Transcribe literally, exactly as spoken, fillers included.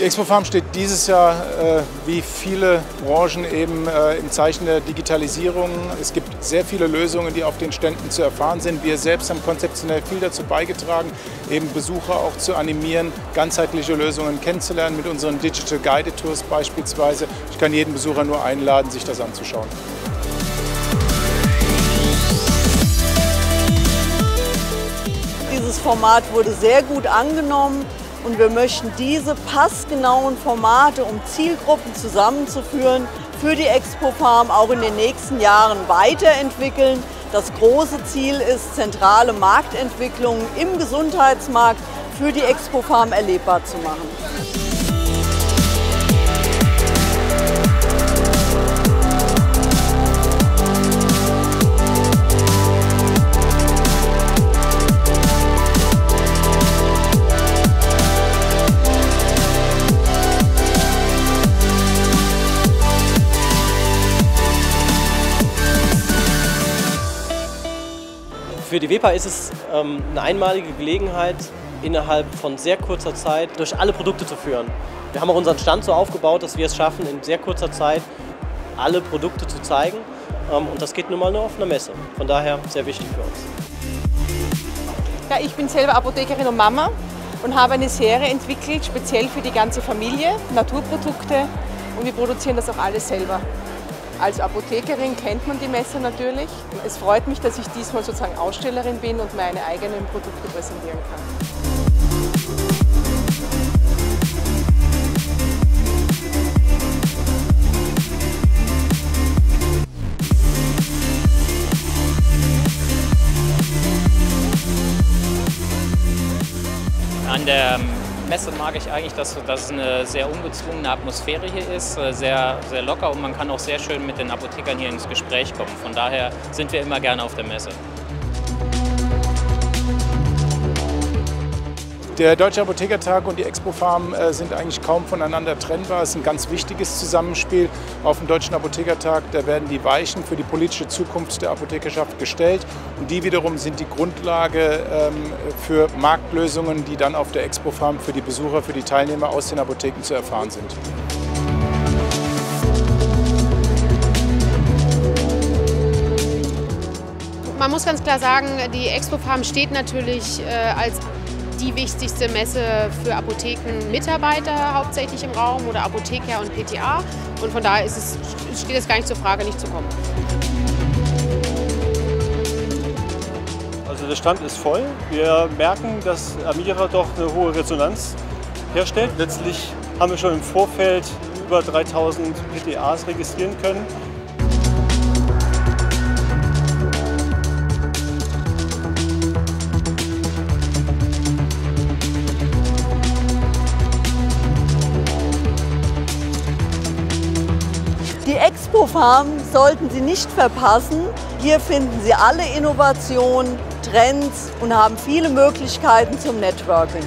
Die Expopharm steht dieses Jahr äh, wie viele Branchen eben äh, im Zeichen der Digitalisierung. Es gibt sehr viele Lösungen, die auf den Ständen zu erfahren sind. Wir selbst haben konzeptionell viel dazu beigetragen, eben Besucher auch zu animieren, ganzheitliche Lösungen kennenzulernen mit unseren Digital Guided Tours beispielsweise. Ich kann jeden Besucher nur einladen, sich das anzuschauen. Dieses Format wurde sehr gut angenommen. Und wir möchten diese passgenauen Formate, um Zielgruppen zusammenzuführen, für die Expopharm auch in den nächsten Jahren weiterentwickeln. Das große Ziel ist, zentrale Marktentwicklungen im Gesundheitsmarkt für die Expopharm erlebbar zu machen. Für die W E P A ist es ähm, eine einmalige Gelegenheit, innerhalb von sehr kurzer Zeit durch alle Produkte zu führen. Wir haben auch unseren Stand so aufgebaut, dass wir es schaffen, in sehr kurzer Zeit alle Produkte zu zeigen. Ähm, und das geht nun mal nur auf einer Messe. Von daher sehr wichtig für uns. Ja, ich bin selber Apothekerin und Mama und habe eine Serie entwickelt, speziell für die ganze Familie, Naturprodukte. Und wir produzieren das auch alles selber. Als Apothekerin kennt man die Messe natürlich. Es freut mich, dass ich diesmal sozusagen Ausstellerin bin und meine eigenen Produkte präsentieren kann. An der Messe mag ich eigentlich, dass, dass es eine sehr ungezwungene Atmosphäre hier ist, sehr, sehr locker, und man kann auch sehr schön mit den Apothekern hier ins Gespräch kommen. Von daher sind wir immer gerne auf der Messe. Der Deutsche Apothekertag und die Expopharm sind eigentlich kaum voneinander trennbar. Es ist ein ganz wichtiges Zusammenspiel. Auf dem Deutschen Apothekertag, da werden die Weichen für die politische Zukunft der Apothekerschaft gestellt. Und die wiederum sind die Grundlage für Marktlösungen, die dann auf der Expopharm für die Besucher, für die Teilnehmer aus den Apotheken zu erfahren sind. Man muss ganz klar sagen, die Expopharm steht natürlich als die wichtigste Messe für Apothekenmitarbeiter hauptsächlich im Raum oder Apotheker und P T A, und von daher ist es, steht es gar nicht zur Frage, nicht zu kommen. Also der Stand ist voll. Wir merken, dass Amira doch eine hohe Resonanz herstellt. Letztlich haben wir schon im Vorfeld über dreitausend P T As registrieren können. Die Expopharm sollten Sie nicht verpassen. Hier finden Sie alle Innovationen, Trends und haben viele Möglichkeiten zum Networking.